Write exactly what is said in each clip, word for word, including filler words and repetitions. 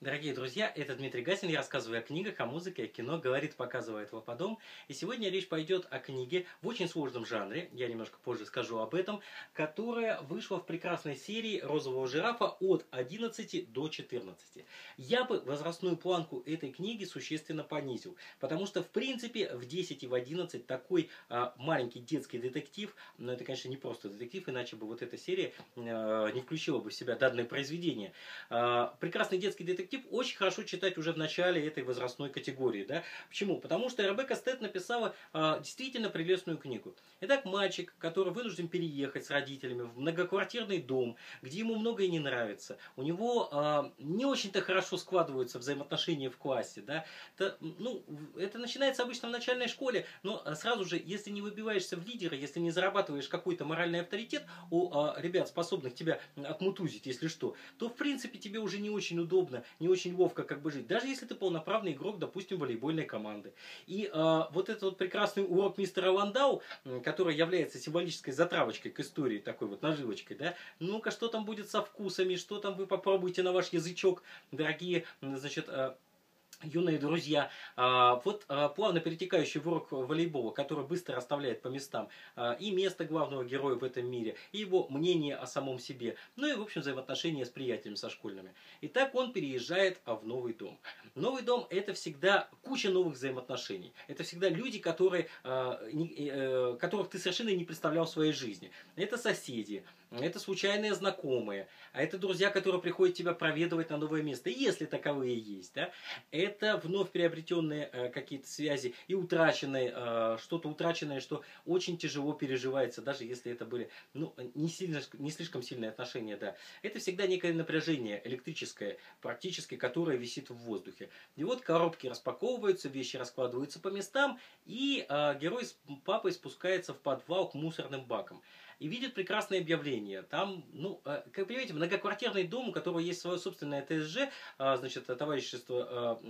Дорогие друзья, это Дмитрий Гасин, я рассказываю о книгах, о музыке, о кино, говорит, показывает Лападом. И сегодня речь пойдет о книге в очень сложном жанре, я немножко позже скажу об этом, которая вышла в прекрасной серии «Розового жирафа» от одиннадцати до четырнадцати. Я бы возрастную планку этой книги существенно понизил, потому что, в принципе, в десять и в одиннадцать такой а, маленький детский детектив, но это, конечно, не просто детектив, иначе бы вот эта серия а, не включила бы в себя данное произведение. А, прекрасный детский детектив очень хорошо читать уже в начале этой возрастной категории. Да? Почему? Потому что Ребекка Стед написала э, действительно прелестную книгу. Итак, мальчик, который вынужден переехать с родителями в многоквартирный дом, где ему многое не нравится, у него э, не очень-то хорошо складываются взаимоотношения в классе. Да? Это, ну, это начинается обычно в начальной школе, но сразу же, если не выбиваешься в лидера, если не зарабатываешь какой-то моральный авторитет у э, ребят, способных тебя отмутузить, если что, то в принципе тебе уже не очень удобно, не очень ловко как бы жить, даже если ты полноправный игрок, допустим, волейбольной команды. И э, вот этот вот прекрасный урок мистера Ландау, который является символической затравочкой к истории, такой вот наживочкой, да, ну-ка, что там будет со вкусами, что там вы попробуйте на ваш язычок, дорогие, значит, э, юные друзья, вот плавно перетекающий в урок волейбола, который быстро расставляет по местам и место главного героя в этом мире, и его мнение о самом себе, ну и, в общем, взаимоотношения с приятелями, со школьными. Итак, он переезжает в новый дом. Новый дом — это всегда куча новых взаимоотношений. Это всегда люди, которые, которых ты совершенно не представлял в своей жизни. Это соседи, это случайные знакомые, а это друзья, которые приходят тебя проведывать на новое место, если таковые есть, да? Это вновь приобретенные э, какие-то связи и утраченные, э, что-то утраченное, что очень тяжело переживается, даже если это были ну, не, сильно, не слишком сильные отношения, да. Это всегда некое напряжение электрическое, практически, которое висит в воздухе. И вот коробки распаковываются, вещи раскладываются по местам, и э, герой с папой спускается в подвал к мусорным бакам. И видит прекрасное объявление. Там, ну, как понимаете, многоквартирный дом, у которого есть свое собственное ТСЖ, значит, товарищество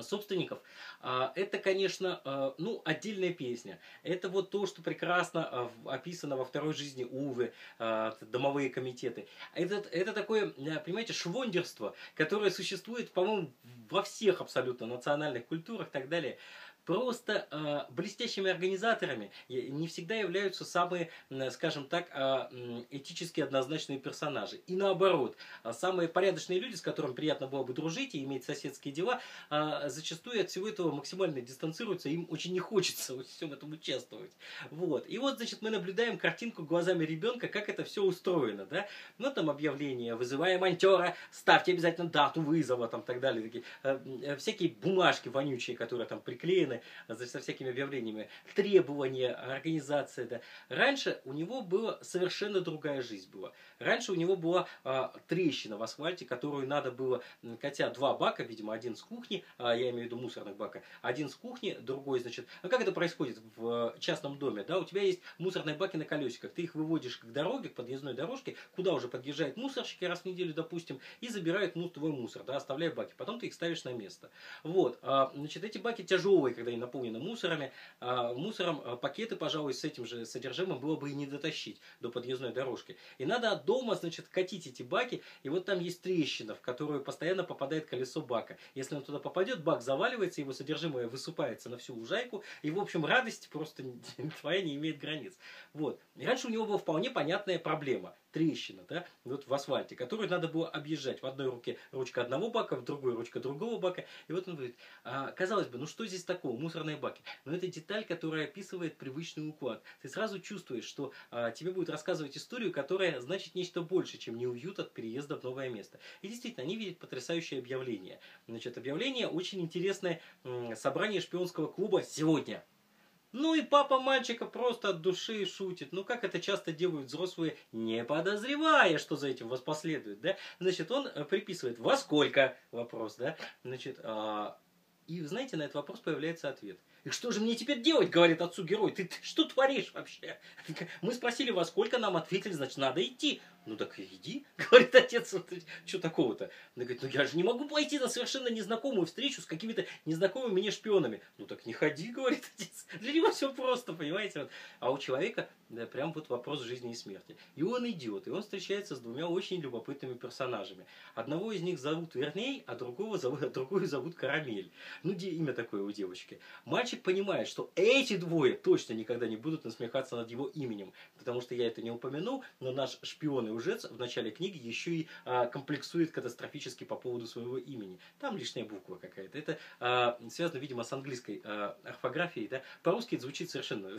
собственников, это, конечно, ну, отдельная песня. Это вот то, что прекрасно описано во «Второй жизни Увы», домовые комитеты. Это, это такое, понимаете, швондерство, которое существует, по-моему, во всех абсолютно национальных культурах и так далее. Просто э, блестящими организаторами не всегда являются самые, скажем так, э, этически однозначные персонажи. И наоборот, самые порядочные люди, с которыми приятно было бы дружить и иметь соседские дела, э, зачастую от всего этого максимально дистанцируются, им очень не хочется во всем этом участвовать. Вот. И вот, значит, мы наблюдаем картинку глазами ребенка, как это все устроено. Да? Ну, там объявление, вызываем монтера, ставьте обязательно дату вызова, там, так далее. Такие, э, э, всякие бумажки вонючие, которые там приклеены, со всякими объявлениями, требования, организация. Да. Раньше у него была совершенно другая жизнь была. Раньше у него была а, трещина в асфальте, которую надо было, хотя два бака, видимо, один с кухни, а, я имею в виду мусорных бака, один с кухни, другой, значит, ну как это происходит в частном доме, да, у тебя есть мусорные баки на колесиках, ты их выводишь к дороге, к подъездной дорожке, куда уже подъезжают мусорщики раз в неделю, допустим, и забирают ну, твой мусор, да, оставляя баки, потом ты их ставишь на место. Вот, а, значит, эти баки тяжелые, когда они наполнены мусорами, а, мусором а, пакеты, пожалуй, с этим же содержимым было бы и не дотащить до подъездной дорожки. И надо от дома, значит, катить эти баки, и вот там есть трещина, в которую постоянно попадает колесо бака. Если он туда попадет, бак заваливается, его содержимое высыпается на всю лужайку, и, в общем, радость просто твоя не имеет границ. Вот. И раньше у него была вполне понятная проблема. Трещина, да, вот в асфальте, которую надо было объезжать. В одной руке ручка одного бака, в другой ручка другого бака. И вот он говорит, а, казалось бы, ну что здесь такого, мусорные баки? Но это деталь, которая описывает привычный уклад. Ты сразу чувствуешь, что а, тебе будут рассказывать историю, которая значит нечто больше, чем неуют от переезда в новое место. И действительно, они видят потрясающее объявление. Значит, объявление очень интересное, собрание шпионского клуба сегодня. Ну и папа мальчика просто от души шутит. Ну как это часто делают взрослые, не подозревая, что за этим воспоследует, да? Значит, он приписывает «во сколько?» вопрос, да? Значит, а... и, знаете, на этот вопрос появляется ответ – И что же мне теперь делать, говорит отцу герой, ты, ты что творишь вообще? Мы спросили, во сколько нам ответили, значит, надо идти. Ну так иди, говорит отец, что такого-то? Она говорит, ну я же не могу пойти на совершенно незнакомую встречу с какими-то незнакомыми мне шпионами. Ну так не ходи, говорит отец, для него все просто, понимаете? Вот. А у человека да, прям вот вопрос жизни и смерти. И он идет, и он встречается с двумя очень любопытными персонажами. Одного из них зовут Верней, а другого зовут, а другую зовут Карамель. Ну где имя такое у девочки? Мальчик понимает, что эти двое точно никогда не будут насмехаться над его именем, потому что я это не упомянул, но наш шпион и лжец в начале книги еще и а, комплексует катастрофически по поводу своего имени. Там лишняя буква какая-то. Это а, связано, видимо, с английской а, орфографией. Да? По-русски это звучит совершенно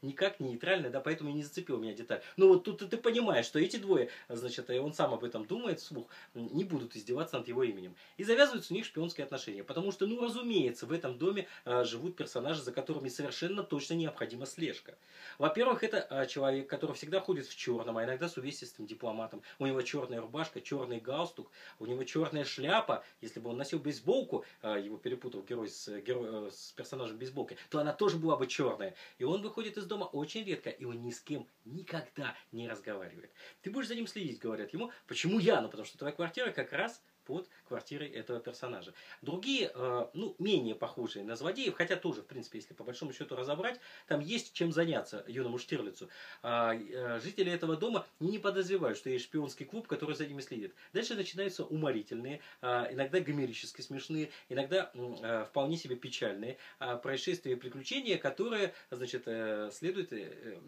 никак, нейтрально, да, поэтому и не зацепила меня деталь. Но вот тут ты понимаешь, что эти двое, значит, и он сам об этом думает вслух, не будут издеваться над его именем. И завязываются у них шпионские отношения, потому что, ну, разумеется, в этом доме а, живут персонажи, за которыми совершенно точно необходима слежка. Во-первых, это а, человек, который всегда ходит в черном, а иногда с увесистым дипломатом. У него черная рубашка, черный галстук, у него черная шляпа. Если бы он носил бейсболку, его перепутал герой с, геро... с персонажем бейсболки, то она тоже была бы черная. И он выходит из дома очень редко, и он ни с кем никогда не разговаривает. Ты будешь за ним следить, говорят ему. Почему я? Ну, потому что твоя квартира как раз под квартирой этого персонажа. Другие, э, ну, менее похожие на злодеев, хотя тоже, в принципе, если по большому счету разобрать, там есть чем заняться юному Штирлицу. Э, э, жители этого дома не подозревают, что есть шпионский клуб, который за ними следит. Дальше начинаются уморительные, э, иногда гомерически смешные, иногда э, вполне себе печальные э, происшествия и приключения, которые, значит, э, следует, э,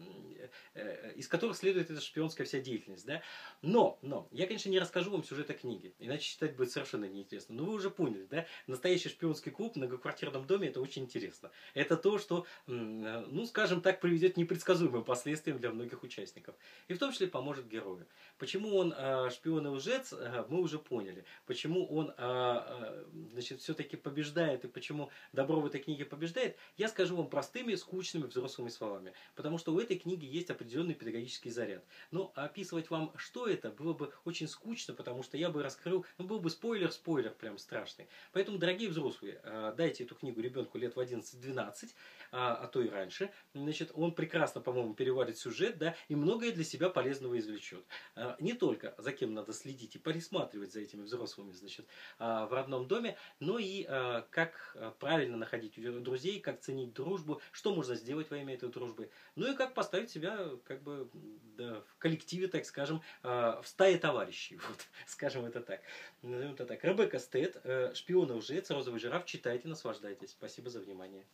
э, из которых следует эта шпионская вся деятельность. Да? Но, но, я, конечно, не расскажу вам сюжета книги, иначе читать будет совершенно неинтересно. Но вы уже поняли, да? Настоящий шпионский клуб в многоквартирном доме — это очень интересно. Это то, что, ну, скажем так, приведет к непредсказуемым последствиям для многих участников. И в том числе поможет герою. Почему он э, шпион и лжец, э, мы уже поняли. Почему он, э, э, значит, все-таки побеждает и почему добро в этой книге побеждает, я скажу вам простыми, скучными, взрослыми словами. Потому что у этой книги есть определенный педагогический заряд. Но описывать вам, что это, было бы очень скучно, потому что я бы раскрыл, ну, был бы спойлер, спойлер прям страшный. Поэтому, дорогие взрослые, дайте эту книгу ребенку лет в одиннадцать-двенадцать, а то и раньше. Значит, он прекрасно, по-моему, переварит сюжет, да, и многое для себя полезного извлечет. Не только за кем надо следить и присматривать за этими взрослыми, значит, в родном доме, но и как правильно находить друзей, как ценить дружбу, что можно сделать во имя этой дружбы, ну и как поставить себя, как бы, да, в коллективе, так скажем, в стае товарищей, вот, скажем это так. Назовем это так. Ребекка Стед, «Шпион и лжец», «Розовый жираф». Читайте, наслаждайтесь. Спасибо за внимание.